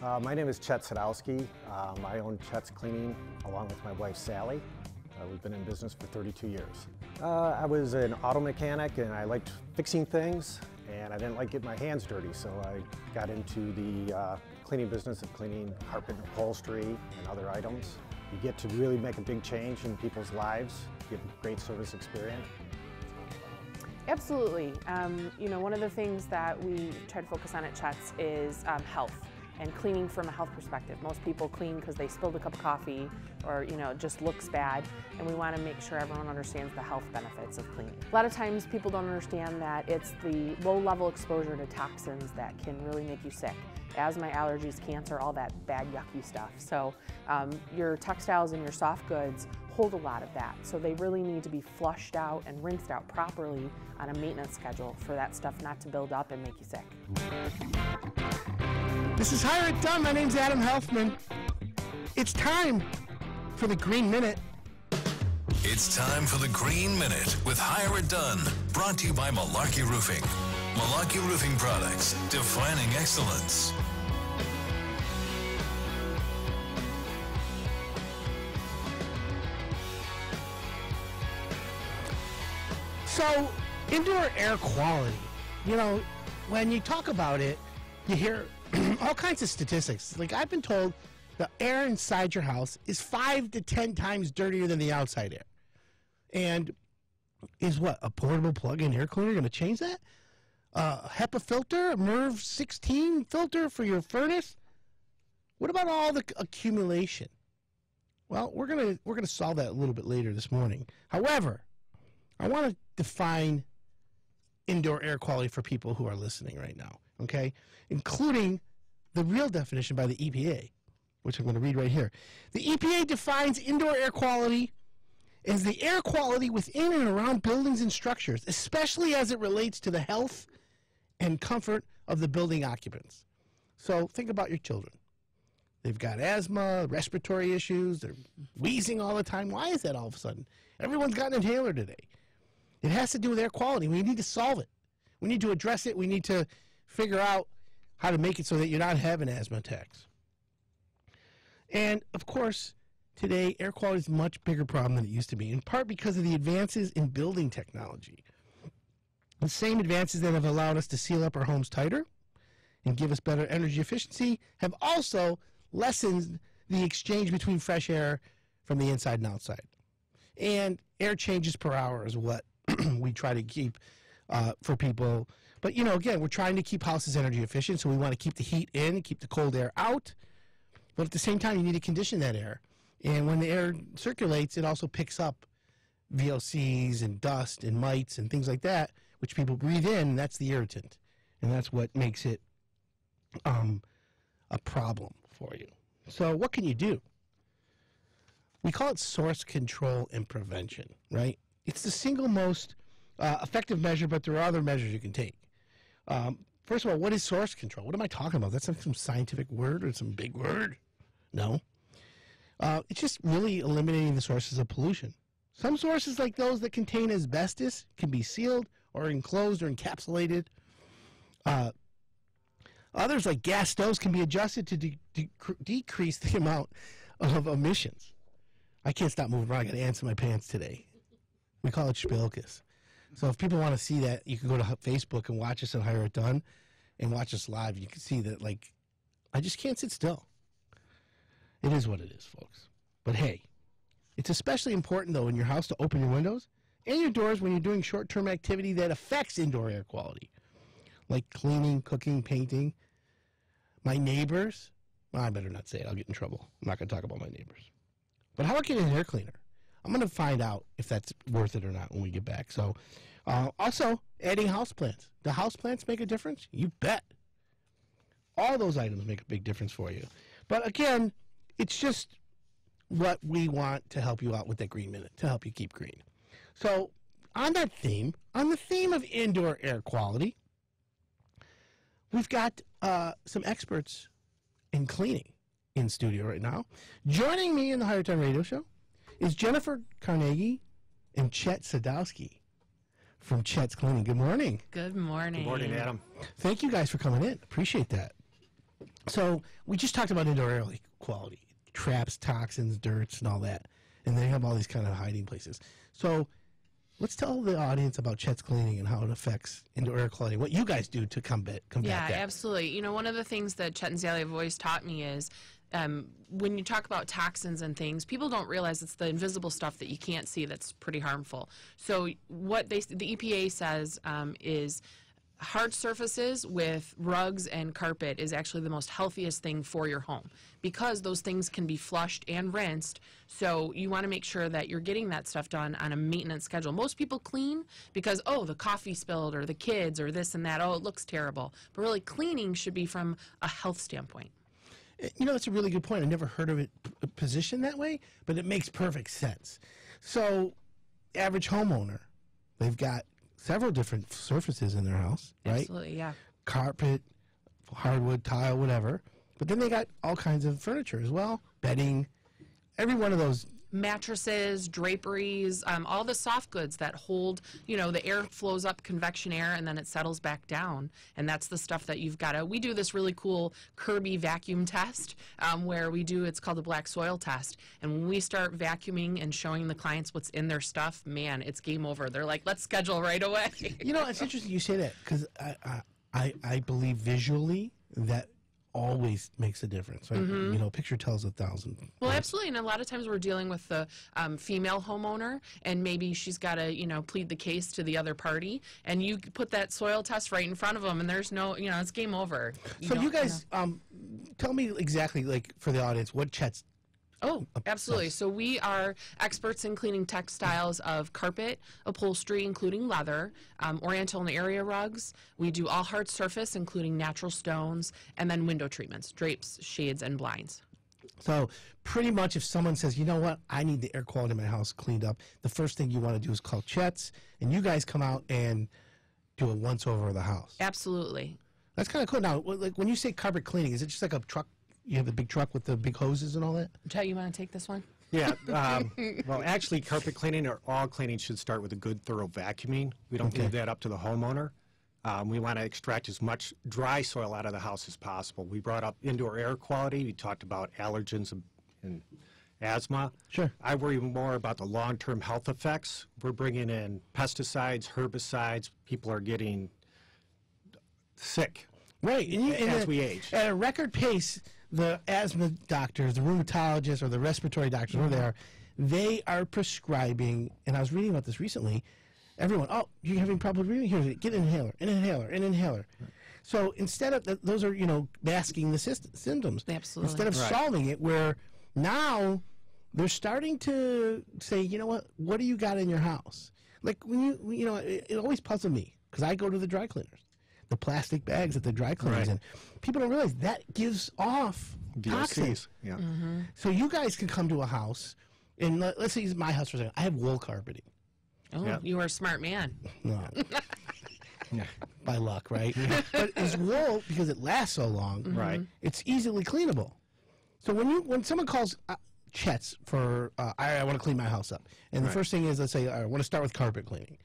My name is Chet Sadkowski. I own Chet's Cleaning along with my wife Sally. We've been in business for 32 years. I was an auto mechanic and I liked fixing things, and I didn't like getting my hands dirty, so I got into the cleaning business of cleaning carpet and upholstery and other items. You get to really make a big change in people's lives, get a great service experience. Absolutely. You know, one of the things that we try to focus on at Chet's is health and cleaning from a health perspective. Most people clean because they spilled a cup of coffee or, you know, it just looks bad, and we want to make sure everyone understands the health benefits of cleaning. A lot of times people don't understand that it's the low-level exposure to toxins that can really make you sick. Asthma, allergies, cancer, all that bad, yucky stuff. So your textiles and your soft goods hold a lot of that, so they really need to be flushed out and rinsed out properly on a maintenance schedule for that stuff not to build up and make you sick. This is Hire It Done. My name's Adam Helfman. It's time for the Green Minute. It's time for the Green Minute with Hire It Done, brought to you by Malarkey Roofing. Malarkey Roofing Products, defining excellence. So, indoor air quality. You know, when you talk about it, you hear all kinds of statistics. Like, I've been told the air inside your house is 5 to 10 times dirtier than the outside air. And is what, a portable plug-in air cleaner going to change that? HEPA filter, MERV-16 filter for your furnace? What about all the accumulation? Well, we're gonna solve that a little bit later this morning. However, I want to define indoor air quality for people who are listening right now, okay? Including the real definition by the EPA, which I'm going to read right here. The EPA defines indoor air quality as the air quality within and around buildings and structures, especially as it relates to the health and comfort of the building occupants. So think about your children. They've got asthma, respiratory issues, they're wheezing all the time. Why is that all of a sudden? Everyone's got an inhaler today. It has to do with air quality. We need to solve it. We need to address it. We need to figure out how to make it so that you're not having asthma attacks. And of course, today air quality is a much bigger problem than it used to be, in part because of the advances in building technology. The same advances that have allowed us to seal up our homes tighter and give us better energy efficiency have also lessened the exchange between fresh air from the inside and outside. And air changes per hour is what we try to keep for people. But, you know, again, we're trying to keep houses energy efficient, so we want to keep the heat in, keep the cold air out. But at the same time, you need to condition that air. And when the air circulates, it also picks up VOCs and dust and mites and things like that, which people breathe in, and that's the irritant. And that's what makes it a problem for you. So what can you do? We call it source control and prevention, right? It's the single most effective measure, but there are other measures you can take. First of all, what is source control? What am I talking about? That's not some scientific word or some big word. No. It's just really eliminating the sources of pollution. Some sources, like those that contain asbestos, can be sealed or enclosed or encapsulated. Others, like gas stoves, can be adjusted to decrease the amount of emissions. I can't stop moving around. I got ants in my pants today. We call it spilkis. So if people want to see that, you can go to Facebook and watch us at Hire It Done and watch us live. You can see that, like, I just can't sit still. It is what it is, folks. But hey, it's especially important, though, in your house to open your windows and your doors when you're doing short-term activity that affects indoor air quality, like cleaning, cooking, painting. My neighbors, well, I better not say it. I'll get in trouble. I'm not going to talk about my neighbors. But how about getting an air cleaner? I'm going to find out if that's worth it or not when we get back. So, also, adding houseplants. Do houseplants make a difference? You bet. All those items make a big difference for you. But again, it's just what we want to help you out with that Green Minute, to help you keep green. So, on that theme, on the theme of indoor air quality, we've got some experts in cleaning in studio right now. Joining me in the Hire It Done radio show is Jennifer Carnaghi and Chet Sadkowski from Chet's Cleaning. Good morning. Good morning. Good morning, Adam. Thank you guys for coming in. Appreciate that. So we just talked about indoor air quality, traps, toxins, dirts, and all that. And they have all these kind of hiding places. So let's tell the audience about Chet's Cleaning and how it affects indoor air quality, what you guys do to combat that. Yeah, absolutely. You know, one of the things that Chet and Sally have always taught me is when you talk about toxins and things, people don't realize it's the invisible stuff that you can't see that's pretty harmful. So what the EPA says is hard surfaces with rugs and carpet is actually the most healthiest thing for your home, because those things can be flushed and rinsed. So you want to make sure that you're getting that stuff done on a maintenance schedule. Most people clean because, oh, the coffee spilled or the kids or this and that, oh, it looks terrible. But really, cleaning should be from a health standpoint. You know, that's a really good point. I never heard of it positioned that way, but it makes perfect sense. So average homeowner, they've got several different surfaces in their house, right? Absolutely, yeah. Carpet, hardwood, tile, whatever. But then they got all kinds of furniture as well, bedding, every one of those. Mattresses, draperies, all the soft goods that hold, you know, the air flows up, convection air, and then it settles back down. And that's the stuff that you've got to, we do this really cool Kirby vacuum test where we do, it's called the black soil test. And when we start vacuuming and showing the clients what's in their stuff, man, it's game over. They're like, let's schedule right away. You know, it's interesting you say that, because I believe visually that always makes a difference, right? Mm-hmm. You know, picture tells a thousand. Well, absolutely, and a lot of times we're dealing with the female homeowner, and maybe she's got to, you know, plead the case to the other party, and you put that soil test right in front of them, and there's no, you know, it's game over. So you guys, tell me exactly, like, for the audience, what Chet's. Oh, absolutely. So we are experts in cleaning textiles of carpet, upholstery, including leather, oriental and area rugs. We do all hard surface, including natural stones, and then window treatments, drapes, shades, and blinds. So pretty much if someone says, you know what, I need the air quality in my house cleaned up, the first thing you want to do is call Chet's, and you guys come out and do a once-over of the house. Absolutely. That's kind of cool. Now, like, when you say carpet cleaning, is it just like a truck? You have the big truck with the big hoses and all that? Chet, you want to take this one? Yeah. Well, actually, carpet cleaning or all cleaning should start with a good, thorough vacuuming. We don't leave that up to the homeowner. We want to extract as much dry soil out of the house as possible. We brought up indoor air quality. We talked about allergens and asthma. Sure. I worry more about the long-term health effects. We're bringing in pesticides, herbicides. People are getting sick. Right, and as we age. At a record pace, the asthma doctors, the rheumatologists, or the respiratory doctors, where they are prescribing, and I was reading about this recently, everyone, oh, you're having problems breathing? Here's it. Get an inhaler, an inhaler, an inhaler. Right. So instead of, those are, you know, masking the symptoms. Absolutely. Instead of solving it, where now they're starting to say, you know what do you got in your house? Like, when you know, it always puzzled me, because I go to the dry cleaners. The plastic bags that the dry cleaners in. People don't realize that gives off toxins. Yeah. Mm-hmm. So you guys can come to a house, and let's say my house for a second. I have wool carpeting. Oh, yeah. You are a smart man. No. By luck, right? Yeah. But it's wool, because it lasts so long. Mm-hmm. Right. It's easily cleanable. So when someone calls Chet's for, I want to clean my house up, and the first thing is, let's say, I want to start with carpet cleaning.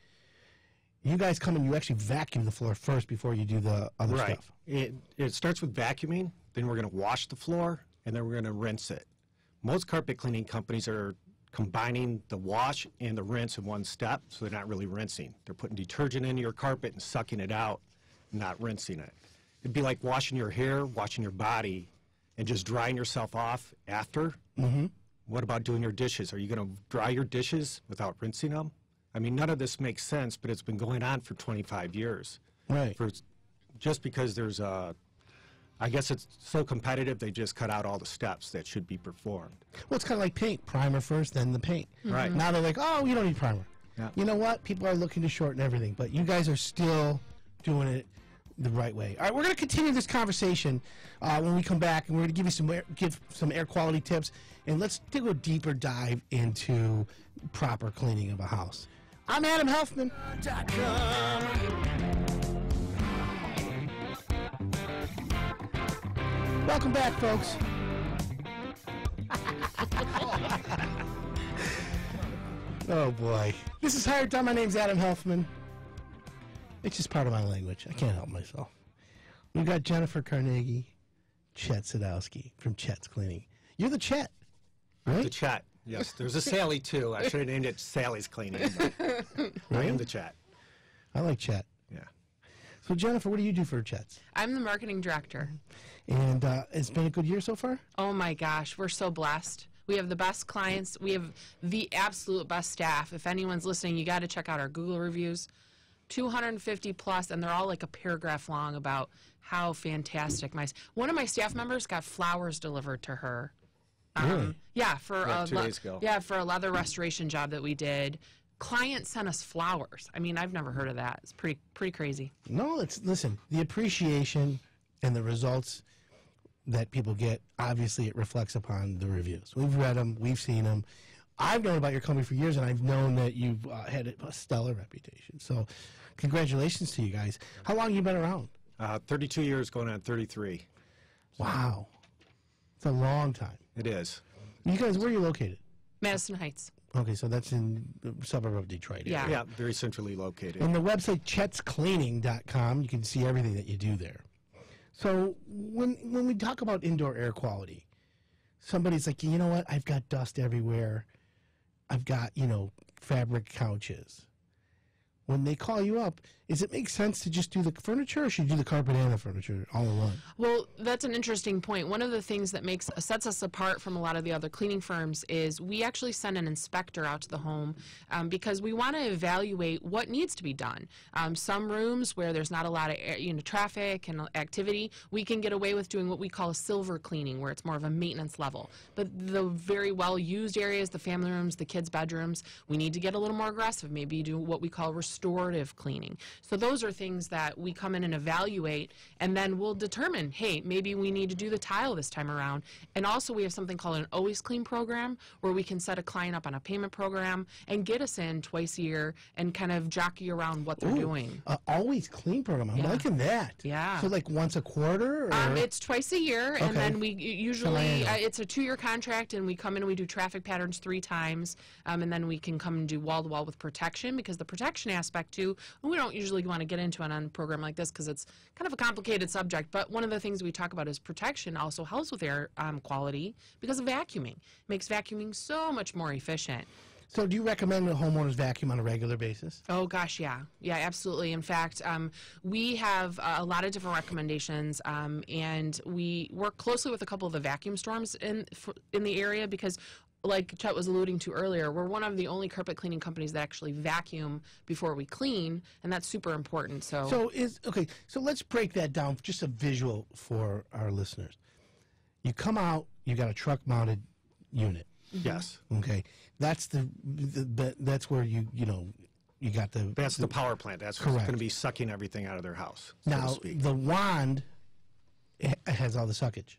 You guys come and you actually vacuum the floor first before you do the other stuff. It starts with vacuuming, then we're going to wash the floor, and then we're going to rinse it. Most carpet cleaning companies are combining the wash and the rinse in one step, so they're not really rinsing. They're putting detergent into your carpet and sucking it out, not rinsing it. It'd be like washing your hair, washing your body, and just drying yourself off after. Mm-hmm. What about doing your dishes? Are you going to dry your dishes without rinsing them? I mean, none of this makes sense, but it's been going on for 25 years. Right. Just because there's a, I guess it's so competitive, they just cut out all the steps that should be performed. Well, it's kind of like paint. Primer first, then the paint. Mm-hmm. Right. Now they're like, oh, you don't need primer. Yeah. You know what? People are looking to shorten everything, but you guys are still doing it the right way. All right, we're going to continue this conversation when we come back, and we're going to give some air quality tips, and let's do a deeper dive into proper cleaning of a house. I'm Adam Helfman. Welcome back, folks. Oh, boy. This is Hire It Done. My name's Adam Helfman. It's just part of my language. I can't help myself. We've got Jennifer Carnaghi, Chet Sadkowski from Chet's Cleaning. You're the Chet, right? The Chet. Yes. There's a Sally too. I should have named it Sally's Cleaning. I am the Chet. I like Chet. Yeah. So Jennifer, what do you do for Chet's? I'm the marketing director. And it's been a good year so far? Oh my gosh, we're so blessed. We have the best clients. We have the absolute best staff. If anyone's listening, you got to check out our Google reviews. 250 plus, and they're all like a paragraph long about how fantastic my... One of my staff members got flowers delivered to her. Really? Yeah, for a leather restoration job that we did. Clients sent us flowers. I mean, I've never heard of that. It's pretty crazy. No, it's, listen, the appreciation and the results that people get, obviously it reflects upon the reviews. We've read them. We've seen them. I've known about your company for years, and I've known that you've had a stellar reputation. So congratulations to you guys. How long have you been around? 32 years, going on 33. Wow. It's a long time. It is. You guys, where are you located? Madison Heights. Okay, so that's in the suburb of Detroit. Yeah. Yeah, very centrally located. And the website, chetscleaning.com, you can see everything that you do there. So when we talk about indoor air quality, somebody's like, you know what, I've got dust everywhere. I've got, you know, fabric couches. When they call you up, does it make sense to just do the furniture, or should you do the carpet and the furniture all in one? Well, that's an interesting point. One of the things that sets us apart from a lot of the other cleaning firms is we actually send an inspector out to the home because we want to evaluate what needs to be done. Some rooms where there's not a lot of traffic and activity, we can get away with doing what we call a silver cleaning, where it's more of a maintenance level. But the very well-used areas, the family rooms, the kids' bedrooms, we need to get a little more aggressive. Maybe do what we call restorative cleaning. So those are things that we come in and evaluate, and then we'll determine, hey, maybe we need to do the tile this time around. And also we have something called an Always Clean program, where we can set a client up on a payment program and get us in twice a year and kind of jockey around what they're doing. Always Clean program. I'm liking that. Yeah. So like once a quarter? Or? It's twice a year, and then we usually, it's a two-year contract, and we come in and we do traffic patterns 3 times, and then we can come and do wall-to-wall with protection, because the protection aspect too. We don't usually want to get into a program like this because it's kind of a complicated subject, but one of the things we talk about is protection also helps with air quality because of vacuuming. It makes vacuuming so much more efficient. So do you recommend that homeowners vacuum on a regular basis? Oh, gosh, yeah. Yeah, absolutely. In fact, we have a lot of different recommendations, and we work closely with a couple of the vacuum storms in the area because, like Chet was alluding to earlier, we're one of the only carpet cleaning companies that actually vacuum before we clean, and that's super important. So let's break that down, just a visual for our listeners. You come out, you got a truck-mounted unit. Yes. Okay. That's that's where you got the. That's the power plant. That's correct. What's going to be sucking everything out of their house. So now the wand has all the suckage.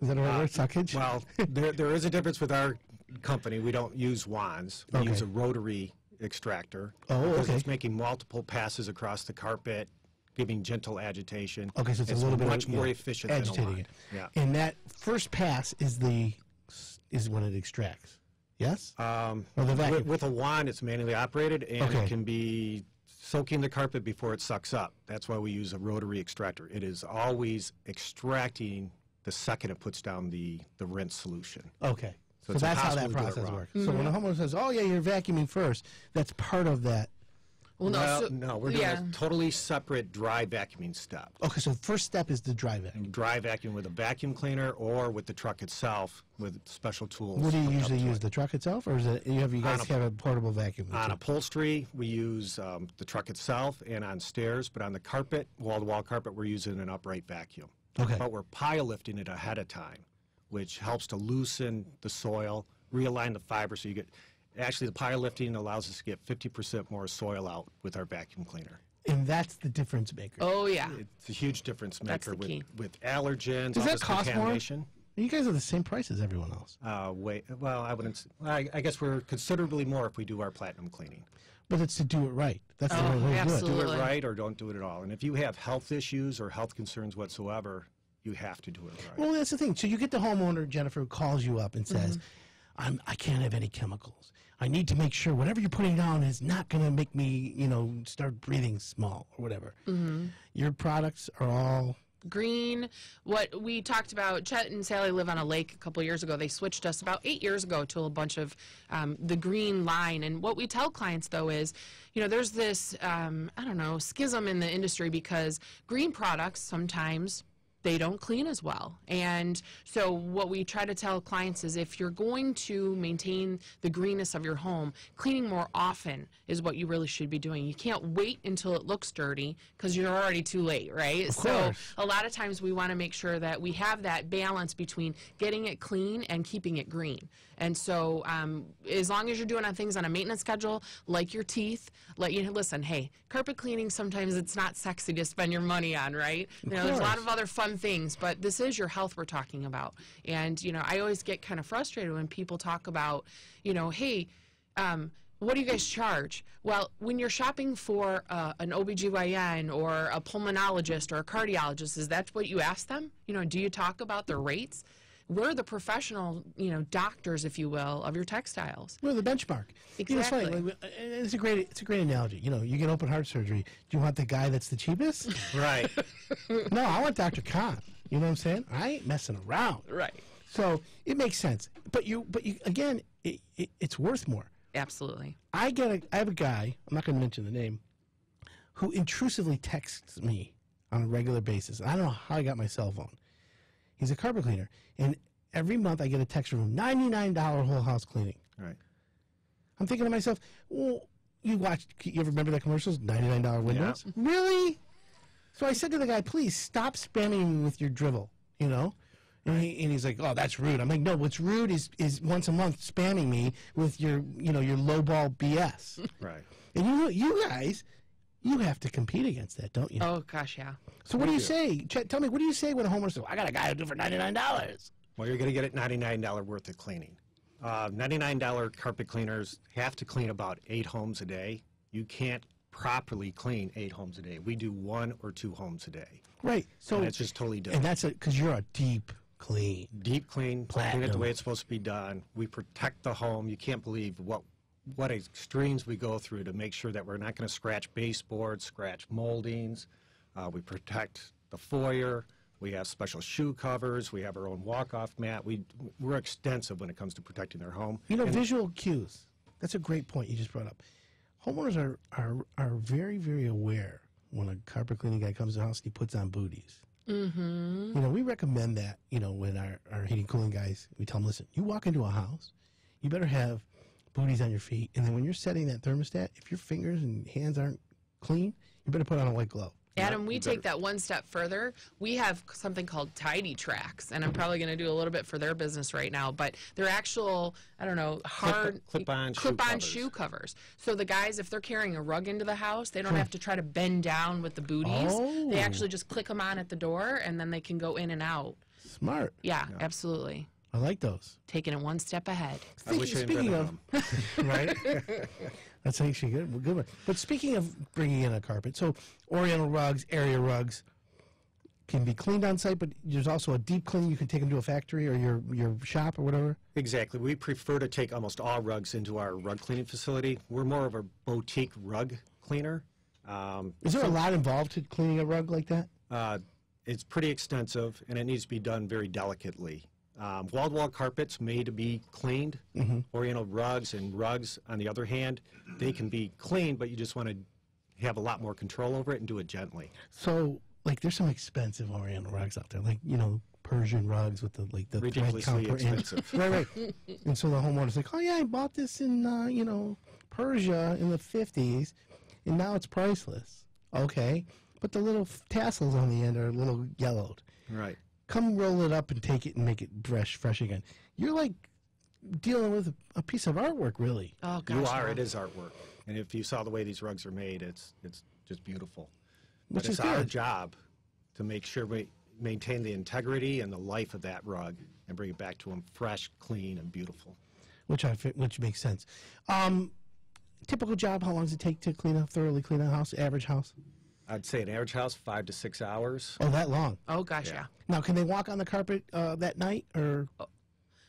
Is that a word? Suckage? Well, there is a difference with our company. We don't use wands. We use a rotary extractor. Oh, because it's making multiple passes across the carpet, giving gentle agitation. Okay, so it's a little bit much more efficient agitating than a wand. Yeah. And that first pass is when it extracts. Yes? With a wand, it's manually operated, and it can be soaking the carpet before it sucks up. That's why we use a rotary extractor. It is always extracting the second it puts down the rinse solution. Okay. So that's how that process works. Mm-hmm. So when a homeowner says, oh, yeah, you're vacuuming first, that's part of that. Well, no, we're doing a totally separate dry vacuuming step. Okay, so the first step is the dry vacuum. Dry vacuum with a vacuum cleaner or with the truck itself with special tools. What do you usually use, the truck itself, or is it you guys have a portable vacuum? On upholstery, we use the truck itself, and on stairs, but on the carpet, wall-to-wall carpet, we're using an upright vacuum. Okay. But we're pile lifting it ahead of time, which helps to loosen the soil, realign the fiber so you get... Actually, the pile lifting allows us to get 50% more soil out with our vacuum cleaner. And that's the difference maker. Oh, yeah. It's a huge difference maker. That's the key. With allergens. Does that cost more? You guys are the same price as everyone else. Well, I wouldn't. I guess we're considerably more if we do our platinum cleaning. But it's to do it right. That's the only way to do it. Do it right or don't do it at all. And if you have health issues or health concerns whatsoever, you have to do it right. Well, that's the thing. So you get the homeowner, Jennifer, who calls you up and says, I can't have any chemicals. I need to make sure whatever you're putting down is not going to make me, start breathing small or whatever. Your products are all green. What we talked about, Chet and Sally live on a lake a couple years ago. They switched us about 8 years ago to a bunch of the green line. And what we tell clients, though, is, you know, there's this, I don't know, schism in the industry because green products sometimes they don't clean as well. And so what we try to tell clients is if you're going to maintain the greenness of your home, cleaning more often is what you really should be doing. You can't wait until it looks dirty because you're already too late, right? So a lot of times we want to make sure that we have that balance between getting it clean and keeping it green. And so as long as you're doing things on a maintenance schedule, like your teeth, listen, hey, carpet cleaning, sometimes it's not sexy to spend your money on, right? You know, there's a lot of other fun things, but this is your health we're talking about. And you know, I always get kind of frustrated when people talk about, you know, hey, what do you guys charge? Well, when you're shopping for an OBGYN or a pulmonologist or a cardiologist, is that what you ask them? You know, do you talk about the rates? We're the professional, you know, doctors, if you will, of your textiles. We're the benchmark. Exactly. You know, it's a great analogy. You know, you get open heart surgery. Do you want the guy that's the cheapest? Right. No, I want Dr. Khan. You know what I'm saying? I ain't messing around. Right. So it makes sense. But you again, it's worth more. Absolutely. I have a guy. I'm not going to mention the name, who intrusively texts me on a regular basis. I don't know how I got my cell phone. He's a carpet cleaner, and every month I get a text from him, $99 whole house cleaning. Right. I'm thinking to myself, well, you ever remember the commercials, $99 windows? Yeah. Really? So I said to the guy, please stop spamming me with your drivel, you know? And, he's like, oh, that's rude. I'm like, no, what's rude is once a month spamming me with your, you know, your lowball BS. Right. And you guys, you have to compete against that, don't you? Oh, gosh, yeah. So what do you say? Chet, tell me, what do you say when a homeowner says, I got a guy who do it for $99? Well, you're going to get it $99 worth of cleaning. $99 carpet cleaners have to clean about 8 homes a day. You can't properly clean 8 homes a day. We do 1 or 2 homes a day. Right. So it's just totally different. And that's because you're a deep clean. Deep clean. Platinum. Clean it the way it's supposed to be done. We protect the home. You can't believe what extremes we go through to make sure that we're not going to scratch baseboards, scratch moldings. We protect the foyer. We have special shoe covers. We have our own walk-off mat. We're extensive when it comes to protecting their home. You know, and visual cues. That's a great point you just brought up. Homeowners are very, very aware when a carpet cleaning guy comes to the house and he puts on booties. Mm-hmm. You know, we recommend that, you know, when our heating cooling guys, we tell them, listen, you walk into a house, you better have booties on your feet, and then when you're setting that thermostat, if your fingers and hands aren't clean, you better put on a white glove. Adam, we take that one step further. We have something called tidy tracks, and I'm probably going to do a little bit for their business right now, but they're actual, I don't know, hard clip-on shoe covers. So the guys, if they're carrying a rug into the house, they don't have to try to bend down with the booties. Oh. They actually just click them on at the door, and then they can go in and out. Smart. Yeah, yeah. Absolutely. I like those. Taking it one step ahead. Speaking of, right? That's actually good one. But speaking of bringing in a carpet, so oriental rugs, area rugs can be cleaned on site, but there's also a deep clean. You can take them to a factory or your shop or whatever. Exactly. We prefer to take almost all rugs into our rug cleaning facility. We're more of a boutique rug cleaner. Is there a lot involved in cleaning a rug like that? It's pretty extensive, and it needs to be done very delicately. Wall-to-wall carpets may be cleaned. Mm-hmm. Oriental rugs and rugs, on the other hand, they can be cleaned, but you just want to have a lot more control over it and do it gently. So, like, there's some expensive oriental rugs out there, like, you know, Persian rugs with the, like, the ridiculously expensive. Right. And so the homeowner's like, oh, yeah, I bought this in, you know, Persia in the 50s, and now it's priceless. Okay. But the little tassels on the end are a little yellowed. Right. Come roll it up and take it and make it fresh again. You're like dealing with a piece of artwork, really. Oh, gosh. You are. No. It is artwork. And if you saw the way these rugs are made, it's just beautiful. Which but it's our job to make sure we maintain the integrity and the life of that rug and bring it back to them fresh, clean, and beautiful. Which makes sense. Typical job, how long does it take to thoroughly clean a house, average house? I'd say an average house, 5 to 6 hours. Oh, that long? Oh, gosh, yeah. Now, can they walk on the carpet that night? Or? Oh.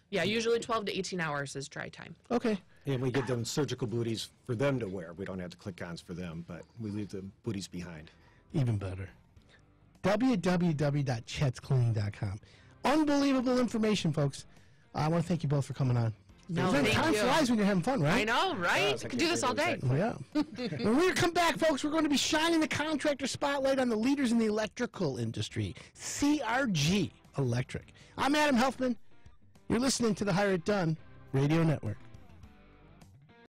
Yeah, usually 12 to 18 hours is dry time. Okay. And we give them surgical booties for them to wear. We don't have the click-ons for them, but we leave the booties behind. Even better. www.chetscleaning.com. Unbelievable information, folks. I want to thank you both for coming on. No, thank you. Time flies when you're having fun, right? I know, right? We could do this all day. Yeah. When we come back, folks, we're going to be shining the contractor spotlight on the leaders in the electrical industry, CRG Electric. I'm Adam Helfman. You're listening to the Hire It Done Radio Network.